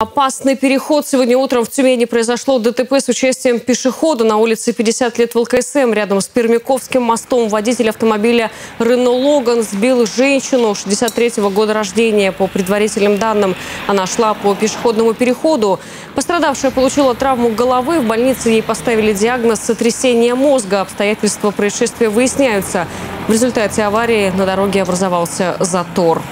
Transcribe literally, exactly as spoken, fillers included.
Опасный переход. Сегодня утром в Тюмени произошло ДТП с участием пешехода на улице пятьдесят лет ВЛКСМ. Рядом с Пермяковским мостом водитель автомобиля «Рено Логан» сбил женщину шестьдесят третьего года рождения. По предварительным данным, она шла по пешеходному переходу. Пострадавшая получила травму головы. В больнице ей поставили диагноз сотрясения мозга. Обстоятельства происшествия выясняются. В результате аварии на дороге образовался затор.